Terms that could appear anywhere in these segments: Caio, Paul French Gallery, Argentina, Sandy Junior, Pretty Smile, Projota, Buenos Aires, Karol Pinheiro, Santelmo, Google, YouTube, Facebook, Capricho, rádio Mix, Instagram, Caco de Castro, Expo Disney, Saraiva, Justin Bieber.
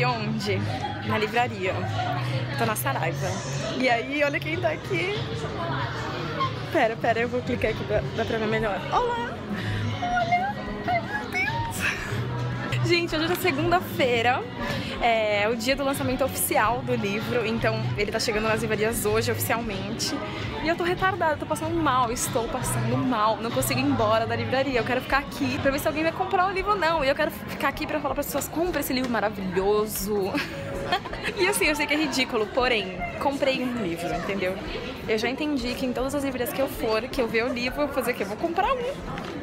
sabe onde? Na livraria. Eu tô na Saraiva. E aí, olha quem tá aqui. Pera, eu vou clicar aqui, dá pra ver melhor. Olá! Olha! Ai, meu Deus! Gente, hoje é segunda-feira. É o dia do lançamento oficial do livro, então ele tá chegando nas livrarias hoje, oficialmente. E eu tô retardada, tô passando mal, não consigo ir embora da livraria. Eu quero ficar aqui pra ver se alguém vai comprar o livro ou não. E eu quero ficar aqui pra falar pras pessoas, compra esse livro maravilhoso. E assim, eu sei que é ridículo, porém, comprei um livro, entendeu? Eu já entendi que em todas as livrarias que eu for, que eu ver o livro, eu vou fazer o quê? Eu vou comprar um.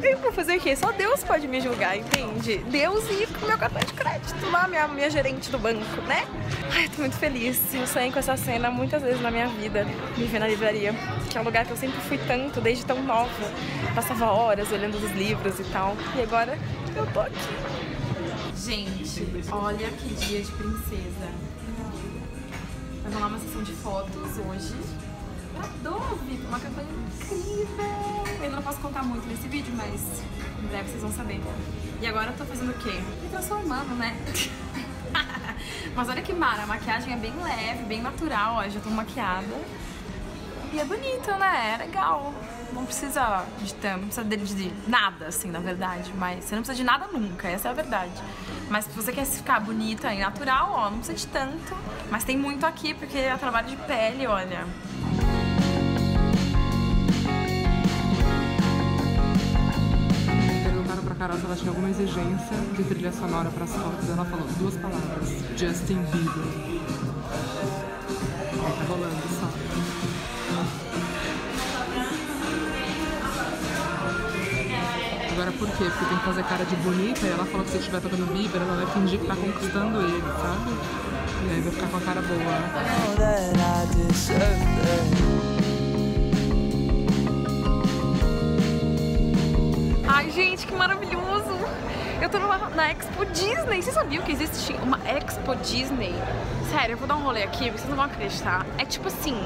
Eu vou fazer o quê? Só Deus pode me julgar, entende? Deus e meu cartão de crédito lá, minha gerente do banco, né? Ai, tô muito feliz. Eu sonhei com essa cena muitas vezes na minha vida, me ver na livraria, que é um lugar que eu sempre fui tanto, desde tão nova. Passava horas olhando os livros e tal. E agora eu tô aqui. Gente, olha que dia de princesa. Vai rolar uma sessão de fotos hoje. Eu adoro, Vitor, uma campanha incrível. Eu não posso contar muito nesse vídeo, mas em breve vocês vão saber. E agora eu tô fazendo o quê? Me transformando, né? Mas olha que mara, a maquiagem é bem leve, bem natural, ó, já tô maquiada. E é bonito, né? É legal. Não precisa de tanto, não precisa de nada, assim, na verdade. Mas você não precisa de nada nunca, essa é a verdade. Mas se você quer ficar bonita e natural, ó, não precisa de tanto. Mas tem muito aqui, porque é trabalho de pele, olha. Karol, ela tinha alguma exigência de trilha sonora para as fotos. Ela falou duas palavras: Justin Bieber. Tá rolando só. Agora por quê? Porque tem que fazer cara de bonita e ela falou que se estiver tocando Bieber, ela vai fingir que tá conquistando ele, sabe? E aí vai ficar com a cara boa. Ai, gente, que maravilhoso! Eu tô na Expo Disney. Você sabia que existe uma Expo Disney? Sério, eu vou dar um rolê aqui, vocês não vão acreditar. É tipo assim,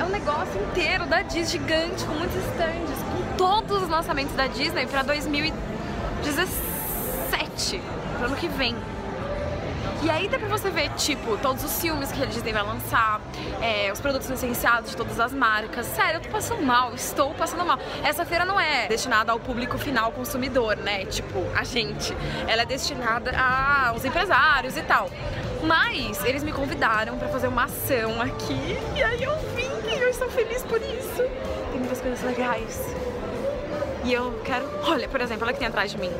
é um negócio inteiro da Disney, gigante, com muitos stands, com todos os lançamentos da Disney pra 2017, pro ano que vem. E aí dá pra você ver, tipo, todos os filmes que a Disney vai lançar, os produtos licenciados de todas as marcas. Sério, eu tô passando mal, estou passando mal. Essa feira não é destinada ao público final consumidor, né? Tipo, a gente. Ela é destinada aos empresários e tal. Mas eles me convidaram pra fazer uma ação aqui, e aí eu vim e eu estou feliz por isso. Tem muitas coisas legais. E eu quero... Olha, por exemplo, olha que tem atrás de mim.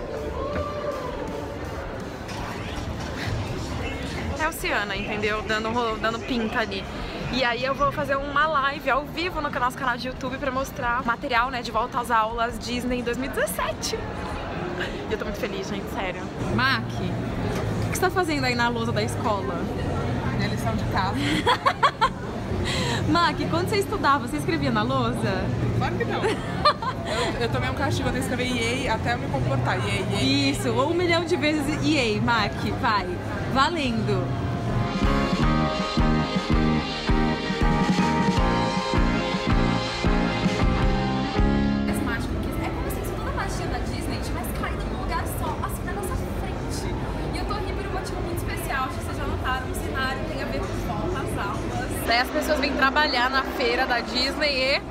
Oceana, entendeu? Dando pinta ali. E aí eu vou fazer uma live ao vivo no nosso canal de YouTube pra mostrar material, né, de volta às aulas Disney em 2017. E eu tô muito feliz, gente, sério. Mac, o que você tá fazendo aí na lousa da escola? Minha lição de casa. Mac, quando você estudava, você escrevia na lousa? Claro que não. Eu tomei um castigo até escrever EA até eu me comportar. EA, EA. Isso, 1 milhão de vezes EA, Mac, vai. Valendo! Esse mágico, porque é como se toda a magia da Disney tivesse caído num lugar só, assim, na nossa frente. E eu tô aqui por um motivo muito especial, acho que vocês já notaram, o cenário tem a ver com o sol, as aulas. Daí as pessoas vêm trabalhar na feira da Disney e...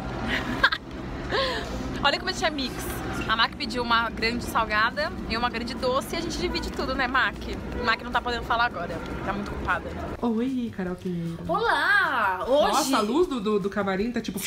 Olha como a gente é mix. A Mac pediu uma grande salgada e uma grande doce e a gente divide tudo, né, Mac? A Mac não tá podendo falar agora, tá muito ocupada. Oi, Karol Pinheiro. Olá! Hoje... Nossa, a luz do camarim tá tipo...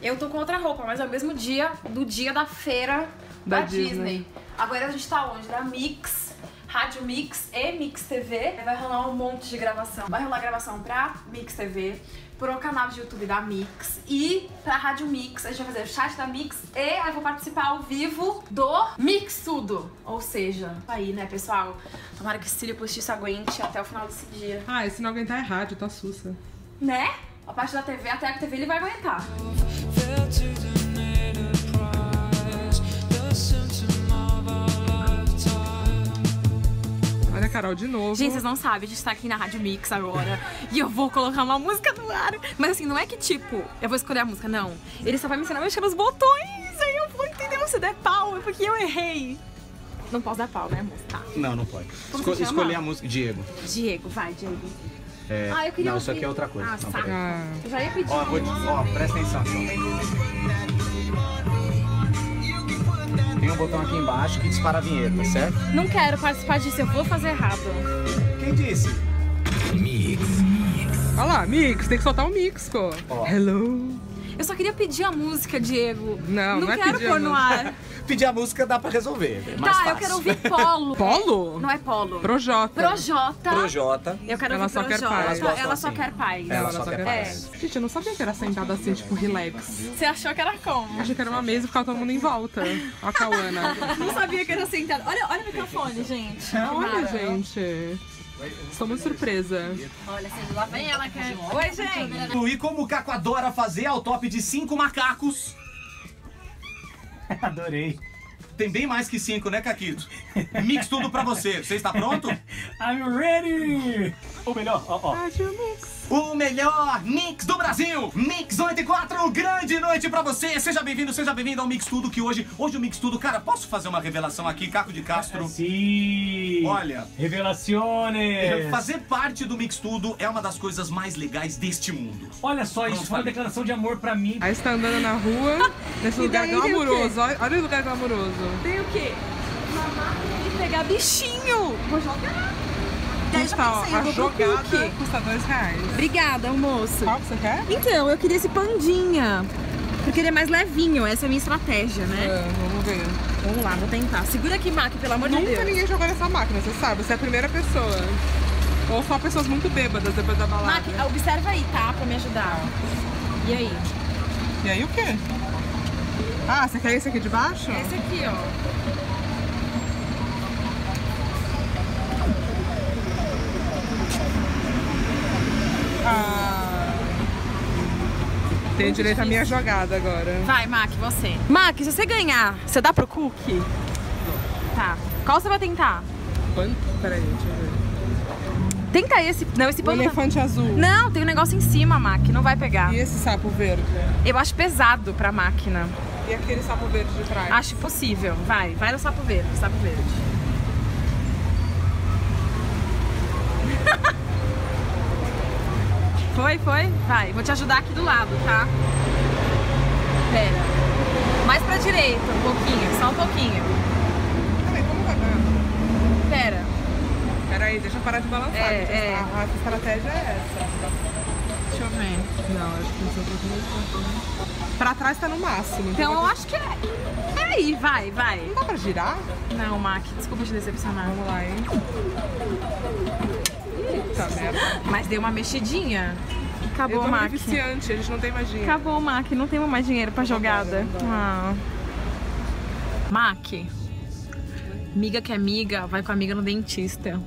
Eu tô com outra roupa, mas é o mesmo dia do dia da feira da Disney. Agora a gente tá onde? Na Mix. Rádio Mix e Mix TV. Vai rolar um monte de gravação. Vai rolar gravação pra Mix TV, pro canal de YouTube da Mix e pra Rádio Mix. A gente vai fazer o chat da Mix e aí eu vou participar ao vivo do Mix Tudo. Ou seja, aí, né, pessoal? Tomara que o Cílio Postiço aguente até o final desse dia. Ah, e se não aguentar é rádio, tá sussa. Né? A parte da TV, até a TV ele vai aguentar. Karol de novo. Gente, vocês não sabem, a gente tá aqui na Rádio Mix agora e eu vou colocar uma música no ar. Mas assim, não é que tipo, eu vou escolher a música, não. Ele só vai me ensinar a mexer nos botões, aí eu vou entender se der pau, é porque eu errei. Não posso dar pau, né, moça? Tá. Não, não pode. Escolher a música. Diego. Diego, vai, Diego. É... Ah, eu queria não, ouvir. Isso aqui é outra coisa. Ah, não, eu já ia pedir. Ó, presta atenção. Tem um botão aqui embaixo que dispara a vinheta, certo? Não quero participar disso, eu vou fazer errado. Quem disse? Mix. Olha lá, Mix, tem que soltar um mix, pô. Ó. Hello. Eu só queria pedir a música, Diego. Não, não, não quero pôr no ar. Pedir a música dá pra resolver. É mais fácil. Eu quero ouvir Polo. Polo? Não é Polo. Projota. Projota. Projota. Eu quero ouvir Projota. Ela só quer paz. Ela só quer paz. Gente, eu não sabia que era sentado assim, tipo, relax. Você achou que era como? Achei que era uma mesa e ficava todo mundo em volta. Ó a Cauana. Não sabia que era sentado. Olha, olha o microfone, gente. Olha, gente. Estou muito surpresa. Olha, lá vem ela, Caio. Oi, gente. E como o Caco adora fazer ao top de 5 macacos. Adorei. Tem bem mais que 5, né, Caquito? Mix tudo pra você. Você está pronto? I'm ready! Ou melhor, ó. O melhor Mix do Brasil! Mix 84, grande noite pra você! Seja bem-vindo ao Mix Tudo, que hoje o Mix Tudo... Cara, posso fazer uma revelação aqui, Caco de Castro? Sim! Olha... Revelações! Fazer parte do Mix Tudo é uma das coisas mais legais deste mundo. Olha só, isso foi uma declaração de amor pra mim. Aí você tá andando na rua, nesse lugar glamouroso. Olha o lugar glamouroso. Tem o quê? Uma máquina de pegar bichinho! Vou jogar! Pessoal, a jogada custa R$2. Obrigada, moço. Qual que você quer? Então, eu queria esse pandinha, porque ele é mais levinho, essa é a minha estratégia, né? Vamos ver. Vamos lá, vou tentar. Segura aqui, Mac, pelo amor de Deus. Nunca ninguém jogou nessa máquina, você sabe, você é a primeira pessoa. Ou só pessoas muito bêbadas depois da balada. Mac, observa aí, tá? Pra me ajudar. E aí? E aí o quê? Ah, você quer esse aqui de baixo? Esse aqui, ó. Tem direito à minha jogada agora. Vai, Mac, você. Mac, se você ganhar, você dá pro cookie? Tá. Qual você vai tentar? Pano? Peraí, deixa eu ver. Tenta esse. Não, esse pano. O elefante azul. Não, tem um negócio em cima, Mac. Não vai pegar. E esse sapo verde? Eu acho pesado pra máquina. E aquele sapo verde de trás? Acho possível. Vai, vai no sapo verde. Sapo verde. Foi, foi? Vai, vou te ajudar aqui do lado, tá? Pera. Mais pra direita, um pouquinho, só um pouquinho. Peraí, como vai dar? Pera. Peraí, deixa eu parar de balançar. A estratégia é essa. Deixa eu ver. Não, acho que não sei. Pra trás tá no máximo. Então eu acho que é. Peraí, vai, vai. Não dá pra girar? Não, Mac, desculpa te decepcionar. Vamos lá, hein? Eita, merda. Mas deu uma mexidinha. Acabou o Mac. Viciante, a gente não tem mais dinheiro. Acabou o Mac, não tem mais dinheiro pra jogada. Mac, miga que é miga, vai com a miga no dentista.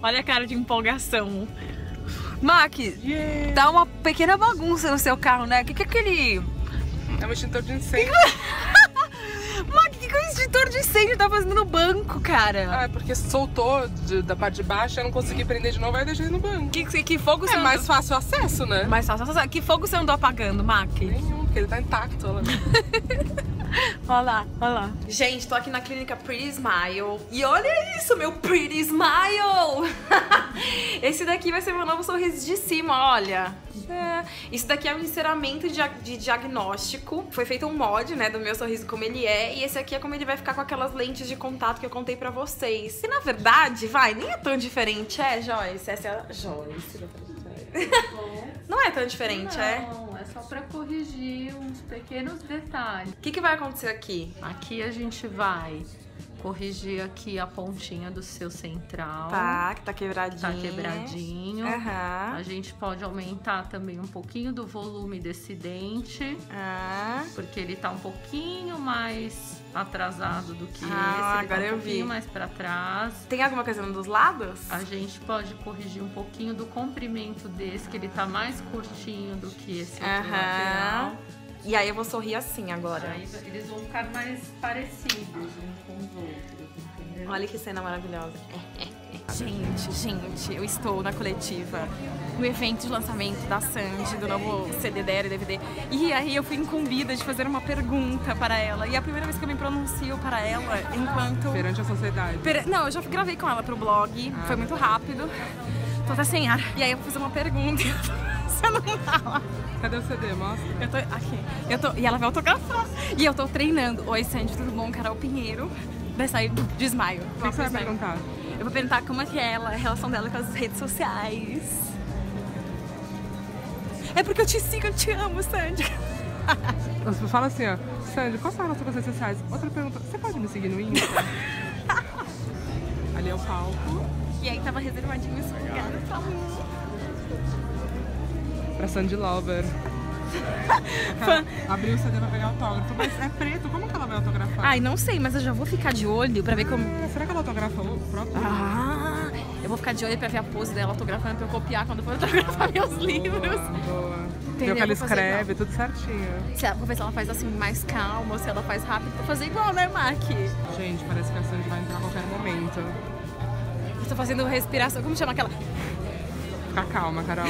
Olha a cara de empolgação. Mac, dá uma pequena bagunça no seu carro, né? O que é aquele... É um extintor de incêndio. Mac, o que o extintor de incêndio tá fazendo no banco, cara? Ah, é porque soltou da parte de baixo, eu não consegui prender de novo, aí deixei no banco. Que fogo você andou? É mais fácil o acesso, né? Mais fácil acesso. Que fogo você andou apagando, Mac? Nenhum, porque ele tá intacto lá. Olha lá, olha lá. Gente, tô aqui na clínica Pretty Smile. E olha isso, meu Pretty Smile! Esse daqui vai ser meu novo sorriso de cima, olha. Isso daqui é um enceramento de diagnóstico. Foi feito um mod, né, do meu sorriso como ele é. E esse aqui é como ele vai ficar com aquelas lentes de contato que eu contei pra vocês. E na verdade, vai, nem é tão diferente, é, Joyce? Essa é a Joyce, na verdade. Não é tão diferente, não, é? Não, é só pra corrigir uns pequenos detalhes. O que vai acontecer aqui? Aqui a gente vai corrigir aqui a pontinha do seu central. Tá, que tá quebradinho. Tá quebradinho. Uhum. A gente pode aumentar também um pouquinho do volume desse dente. Ah. Porque ele tá um pouquinho mais atrasado do que esse. Agora tá um pouquinho mais pra trás. Tem alguma coisa nos lados? A gente pode corrigir um pouquinho do comprimento desse, que ele tá mais curtinho do que esse outro lateral. E aí eu vou sorrir assim agora. Aí eles vão ficar mais parecidos uns com os outros, entendeu? Olha que cena maravilhosa. Gente, eu estou na coletiva, no evento de lançamento da Sandy, do novo CD dela e DVD. E aí eu fui incumbida de fazer uma pergunta para ela. E é a primeira vez que eu me pronuncio para ela enquanto... Perante a sociedade. Não, eu já gravei com ela pro blog, foi muito rápido. Tô até sem ar. E aí eu vou fazer uma pergunta e eu tô pensando nela. Cadê o CD? Mostra. Eu tô aqui. E ela vai autografar. E eu tô treinando. Oi, Sandy, tudo bom? Karol Pinheiro. Vai sair de Smile. O que você vai perguntar? Eu vou perguntar como é que é ela, a relação dela com as redes sociais. É porque eu te sigo, eu te amo, Sandy. Você fala assim, ó. Sandy, qual é a relação com as redes sociais? Outra pergunta, você pode me seguir no Insta? Ali é o palco. E aí tava reservadinho esse lugar pra mim. Pra Sandy Lover. Abriu o CD pra pegar autógrafo, mas é preto, como que ela vai autografar? Ai, não sei, mas eu já vou ficar de olho pra ver como... Será que ela autografou o próprio? Ah, eu vou ficar de olho pra ver a pose dela autografando, pra eu copiar quando for autografar meus livros. Boa. Entendeu? Que ela escreve, tudo certinho. Vou ver se ela faz assim mais calma, ou se ela faz rápido, pra fazer igual, né, Mark? Gente, parece que a Sandy vai entrar a qualquer momento. Eu tô fazendo respiração, como chama aquela? Fica calma, Karol.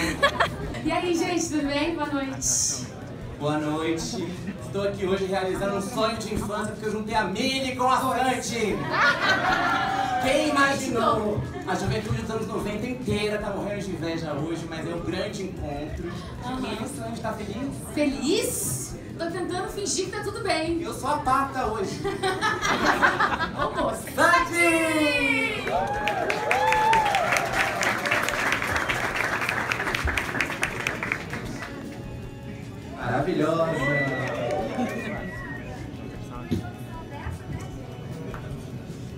E aí, gente, tudo bem? Boa noite. Boa noite. Estou aqui hoje realizando um sonho de infância porque eu juntei a Mini com a Sandy. Quem imaginou? A juventude dos anos 90 inteira tá morrendo de inveja hoje, mas é um grande encontro. E a Sandy tá feliz? Feliz? Tô tentando fingir que tá tudo bem. Eu sou a pata hoje. Ô, moça. Sandy! Maravilhosa!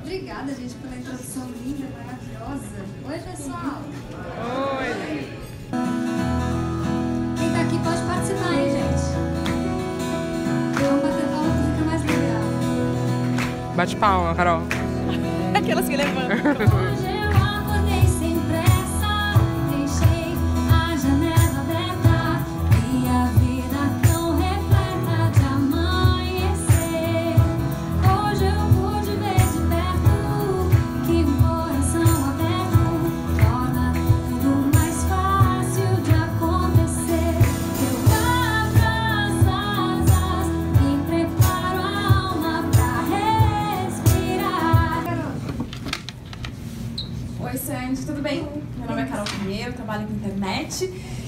Obrigada, gente, pela introdução linda, maravilhosa. Oi, pessoal! Oi! Quem tá aqui pode participar, hein, gente? Vamos bater palma, fica mais legal. Bate palma, Karol. Aquelas que levantam.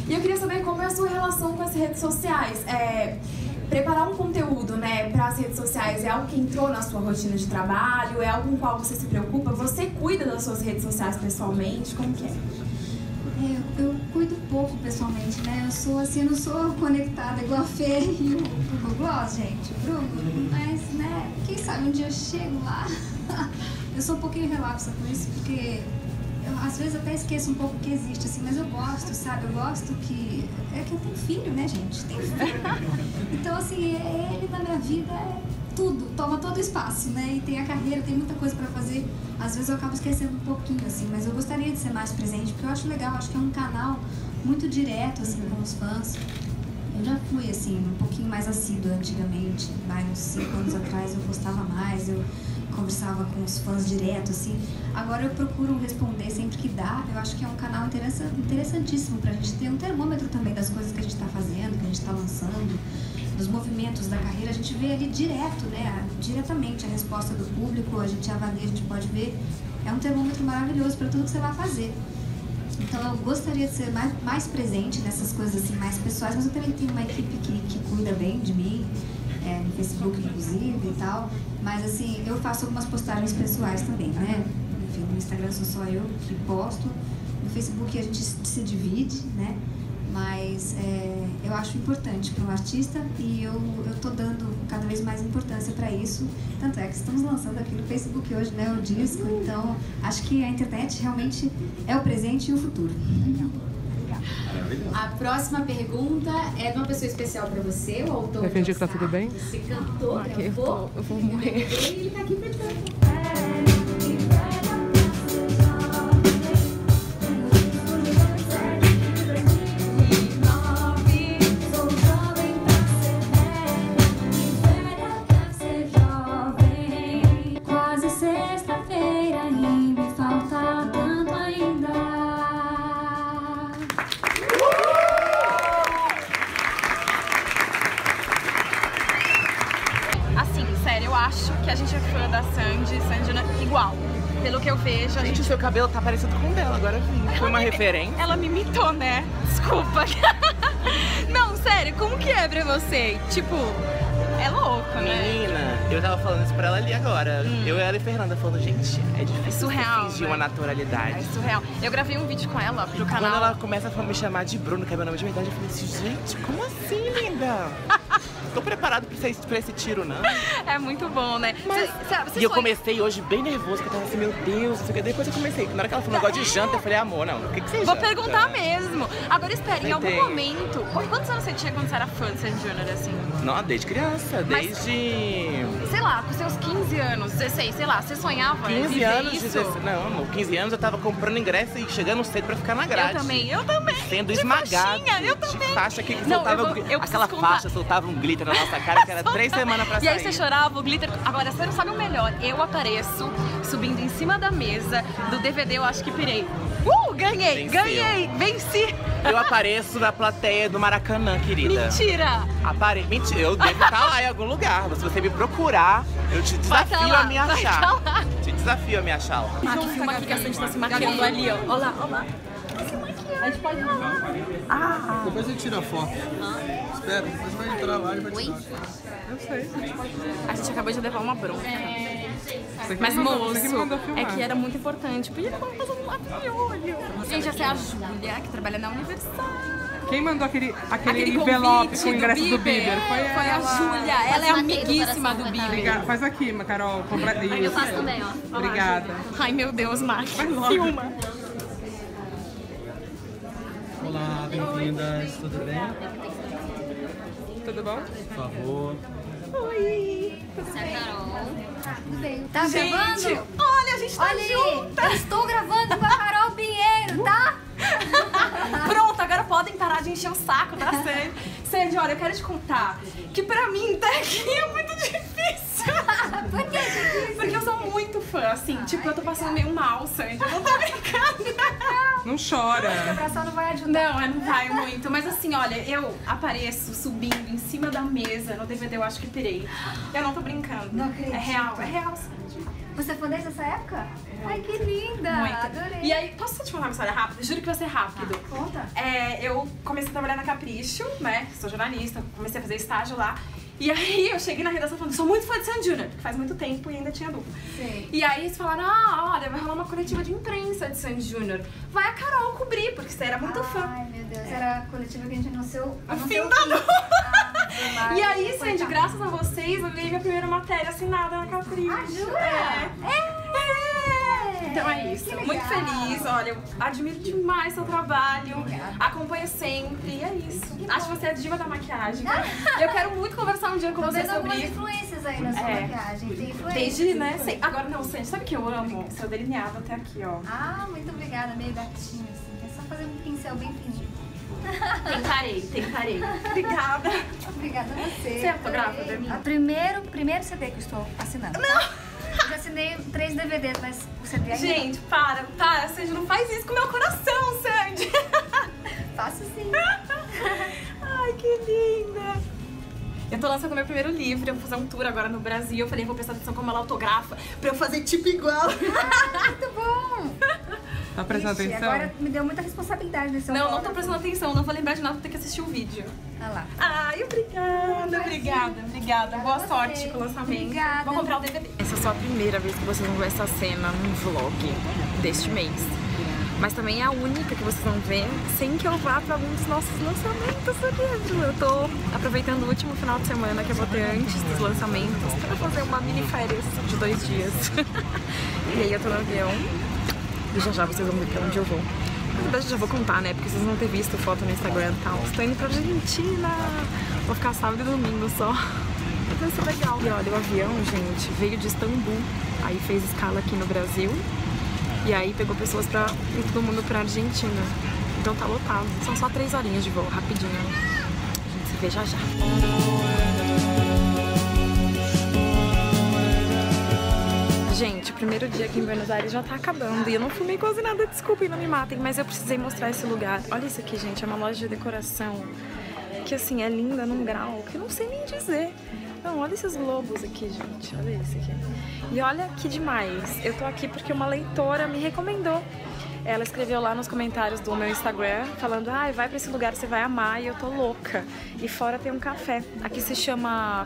E eu queria saber como é a sua relação com as redes sociais. Preparar um conteúdo, né, para as redes sociais é algo que entrou na sua rotina de trabalho? É algo com o qual você se preocupa? Você cuida das suas redes sociais pessoalmente? Como que é? Eu cuido pouco pessoalmente, né? Eu sou assim, eu não sou conectada igual a Fê e o Google, gente, Bruno. Mas, né, quem sabe um dia eu chego lá. Eu sou um pouquinho relapsa com isso, porque... às vezes até esqueço um pouco que existe, assim, mas eu gosto, sabe? Eu gosto que... é que eu tenho filho, né, gente? Tenho filho. Então, assim, ele na minha vida é tudo, toma todo o espaço, né? E tem a carreira, tem muita coisa pra fazer. Às vezes eu acabo esquecendo um pouquinho, assim, mas eu gostaria de ser mais presente, porque eu acho legal, acho que é um canal muito direto, assim, com os fãs. Eu já fui, assim, um pouquinho mais assídua antigamente, mais uns 5 anos atrás eu postava mais, eu... conversava com os fãs direto, assim. Agora eu procuro responder sempre que dá. Eu acho que é um canal interessantíssimo pra gente ter um termômetro também das coisas que a gente tá fazendo, que a gente tá lançando, dos movimentos da carreira. A gente vê ali direto, né? Diretamente a resposta do público, a gente avalia, a gente pode ver. É um termômetro maravilhoso pra tudo que você vai fazer. Então eu gostaria de ser mais presente nessas coisas assim, mais pessoais, mas eu também tenho uma equipe que cuida bem de mim. No Facebook, inclusive, e tal. Mas, assim, eu faço algumas postagens pessoais também, né? Enfim, no Instagram sou só eu que posto. No Facebook a gente se divide, né? Mas eu acho importante para um artista e eu tô dando cada vez mais importância para isso. Tanto é que estamos lançando aqui no Facebook hoje, né? O disco. Então, acho que a internet realmente é o presente e o futuro. Legal. A próxima pergunta é de uma pessoa especial pra você, o autor. Eu fingi que tá tudo bem? Você cantou, gravou? Eu vou morrer. Ele tá aqui pra cantar. Quase sexta-feira e me falta tanto. que eu vejo. Gente, o seu cabelo tá parecido com o dela, agora sim. Foi uma referência? Ela me imitou, né? Desculpa. Não, sério, como que é pra você? Tipo, é louco, né? Menina, eu tava falando isso pra ela ali agora. Eu e ela e Fernanda falando, gente, é difícil fingir uma naturalidade. É surreal. Eu gravei um vídeo com ela pro canal. Quando ela começa a me chamar de Bruno, que é meu nome de verdade, eu falei assim, gente, como assim, linda? Tô preparado pra esse tiro, não? É muito bom, né? Mas, sabe, eu comecei hoje bem nervoso, que eu tava assim, meu Deus, não sei o que. Depois eu comecei. Na hora que ela falou negócio de janta, eu falei, amor, não, o que que você janta? Vou perguntar mesmo. Agora, espera, em algum momento... Quantos anos você tinha quando você era fã de Sandy Junior, assim? Não, desde criança, desde... Mas, sei lá, com seus 15 anos, 16, sei lá, você sonhava? 15 anos, isso? 16... Não, amor, 15 anos eu tava comprando ingresso e chegando cedo pra ficar na grade. Eu também. Sendo esmagado. Eu também. De faixa que soltava... Aquela faixa soltava um glitter na nossa cara, que era 3 semanas pra sair. E aí você chorava, o glitter... Agora, você não sabe o melhor. Eu apareço subindo em cima da mesa do DVD, eu acho que pirei. Ganhei! Venceu. Ganhei! Venci! Eu apareço na plateia do Maracanã, querida. Mentira! Mentira, eu devo estar lá em algum lugar. Se você me procurar, eu te desafio lá, a me achar. Te desafio a me achar lá. Ah, filma aqui que a gente tá se maquiando ali, ó. Olha lá, olha lá. A gente pode ir lá. Ah. Depois a gente tira a foto. Espera, depois vai entrar lá e vai tirar. Eu sei. A gente acabou de levar uma bronca. Mas, moço, é que era muito importante. Podia levar um lápis de olho. Gente, essa é a Júlia, que trabalha na Universal. Quem mandou aquele envelope com o ingresso do Bieber? Foi a Júlia. Ela é amiguíssima do Bieber. Faz aqui, Carol. Eu faço também, ó. Obrigada. Ai, meu Deus, Marcos. Filma. Olá, bem-vindas. Tudo bem? Tudo bom? Por favor. Oi! Tudo bem? Tudo bem. Tá gravando? Olha, a gente tá junta! Eu estou gravando com a Karol Pinheiro, tá? Pronto, agora podem parar de encher o saco da Sandy. Sandy, olha, eu quero te contar que pra mim tá aqui é muito difícil. Por que é difícil? Porque eu sou muito fã, assim, tipo, eu tô passando meio mal, Sandy. Eu não tô brincando. Não chora. A abração não vai ajudar. Não, eu não vai muito. Mas assim, olha, eu apareço subindo em cima da mesa no DVD, eu acho que pirei. Eu não tô brincando. Não acredito. É real, Sandy. Você foi desde essa época? Ai, que linda! Muito. Adorei! E aí, posso te contar uma história rápida? Juro que vai ser rápido. Ah, conta! Eu comecei a trabalhar na Capricho, né? Sou jornalista, comecei a fazer estágio lá. E aí, eu cheguei na redação falando, sou muito fã de Sandy Junior, porque faz muito tempo e ainda tinha dupla. Sim. E aí, eles falaram, olha, vai rolar uma coletiva de imprensa de Sandy Junior. Vai a Carol cobrir, porque você era muito fã. Ai, meu Deus, era a coletiva que a gente anunciou. A fundadora! E aí, Sandy, graças a vocês, eu ganhei minha primeira matéria assinada na Capricho. Ah, jura? Então é isso, muito feliz, olha, eu admiro demais seu trabalho, acompanho sempre, e é isso. Acho que você é a diva da maquiagem, né? Eu quero muito conversar um dia com você sobre isso. Tem influências aí na sua maquiagem, tem influências. Desde, né? Sei. Agora não, Sandy, sabe que eu amo? Seu delineado até aqui, ó. Ah, muito obrigada, meio gatinho, assim, é só fazer um pincel bem fininho. Tentarei. Obrigada. Obrigada a você. Você é fotógrafa pra mim? Primeiro CD que eu estou assinando. Não! Eu já assinei 3 DVDs, mas o CD ainda... Gente, para, Sandy, não faz isso com o meu coração, Sandy! Faço sim! Ai, que linda! Eu tô lançando meu primeiro livro, eu vou fazer um tour agora no Brasil, eu falei, vou prestar atenção como ela autografa, pra eu fazer tipo igual! Ah, muito bom! Tá prestando atenção? Agora me deu muita responsabilidade nesse momento. Não, não tô prestando atenção, não vou lembrar de nada, vou ter que assistir o vídeo. Ah lá. Ai, obrigada. Boa sorte com o lançamento. Obrigada. Vou comprar o DVD. Essa é só a primeira vez que vocês vão ver essa cena num vlog deste mês. Mas também é a única que vocês vão ver sem que eu vá pra algum dos nossos lançamentos, sabia? Eu tô aproveitando o último final de semana que eu vou ter antes dos lançamentos pra fazer uma mini férias de 2 dias. E aí eu tô no avião. E já vocês vão ver pra onde eu vou. Na verdade eu já vou contar, né? Porque vocês vão ter visto foto no Instagram e tal. Estou indo pra Argentina. Vou ficar sábado e domingo só. Vai ser legal. E olha, o avião, gente, veio de Istambul. Aí fez escala aqui no Brasil. E aí pegou pessoas pra todo mundo pra Argentina. Então tá lotado. São só 3 horinhas de voo, rapidinho. A gente se vê já já. Gente, o primeiro dia aqui em Buenos Aires já tá acabando e eu não filmei quase nada, desculpem, não me matem, mas eu precisei mostrar esse lugar. Olha isso aqui, gente, é uma loja de decoração que assim, é linda num grau que eu não sei nem dizer. Não, olha esses globos aqui, gente. Olha esse aqui. E olha que demais. Eu tô aqui porque uma leitora me recomendou. Ela escreveu lá nos comentários do meu Instagram, falando, ai, vai pra esse lugar, você vai amar, e eu tô louca. E fora tem um café. Aqui se chama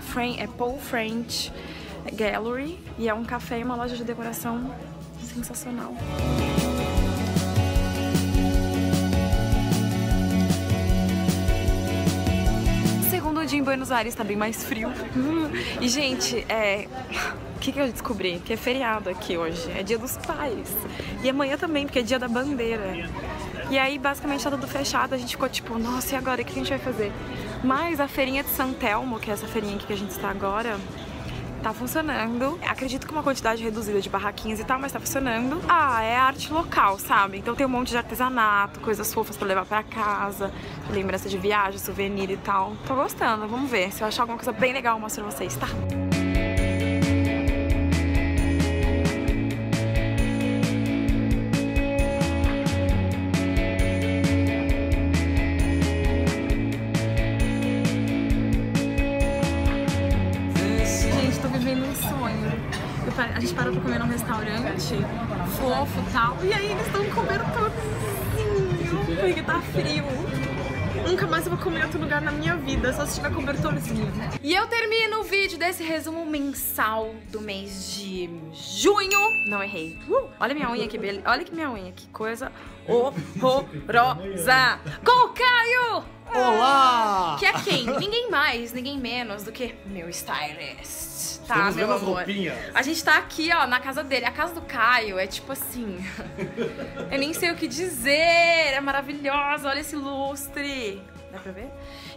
Paul French Gallery. E é um café e uma loja de decoração sensacional. Em Buenos Aires tá bem mais frio. E, gente, o que eu descobri? Que é feriado aqui hoje. É dia dos pais. E amanhã também, porque é dia da bandeira. E aí, basicamente, tá tudo fechado. A gente ficou tipo, nossa, e agora? O que a gente vai fazer? Mas a feirinha de Santelmo, que é essa feirinha aqui que a gente está agora, tá funcionando. Acredito que uma quantidade reduzida de barraquinhas e tal, mas tá funcionando. Ah, é arte local, sabe? Então tem um monte de artesanato, coisas fofas pra levar pra casa, lembrança de viagem, souvenir e tal. Tô gostando, vamos ver. Se eu achar alguma coisa bem legal, eu mostro pra vocês, tá? A gente parou pra comer num restaurante fofo e tal, e aí eles estão comendo cobertorzinho, porque tá frio. Nunca mais eu vou comer em outro lugar na minha vida, só se tiver cobertorzinho. E eu termino o vídeo desse resumo mensal do mês de junho. Não errei. Olha minha unha, que beleza. Olha que minha unha, que coisa horrorosa. Com o Caio! Olá! Que é quem? Ninguém mais, ninguém menos do que meu stylist. Tá, meu amor. A gente tá aqui, ó, na casa dele. A casa do Caio é tipo assim... eu nem sei o que dizer. É maravilhosa, olha esse lustre. Dá pra ver?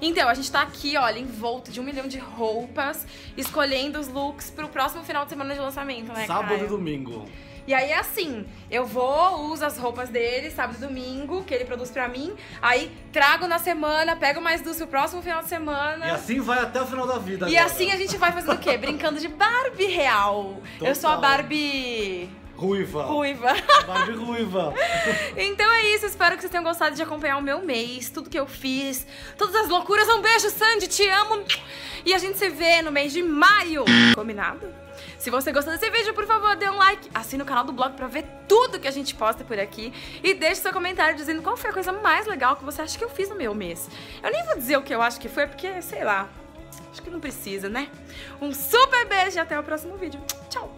Então, a gente tá aqui, olha, envolto de 1 milhão de roupas, escolhendo os looks pro próximo final de semana de lançamento, né, sábado Caio? E domingo. E aí é assim, eu vou, uso as roupas dele, sábado e domingo, que ele produz pra mim, aí trago na semana, pego mais duas pro próximo final de semana. E assim vai até o final da vida. E agora, assim a gente vai fazendo o quê? Brincando de Barbie real. Total. Eu sou a Barbie... Ruiva. Barbie ruiva. Então é isso, espero que vocês tenham gostado de acompanhar o meu mês, tudo que eu fiz, todas as loucuras. Um beijo, Sandy, te amo. E a gente se vê no mês de maio. Combinado? Se você gostou desse vídeo, por favor, dê um like, assine o canal do blog pra ver tudo que a gente posta por aqui e deixe seu comentário dizendo qual foi a coisa mais legal que você acha que eu fiz no meu mês. Eu nem vou dizer o que eu acho que foi, porque, sei lá, acho que não precisa, né? Um super beijo e até o próximo vídeo. Tchau!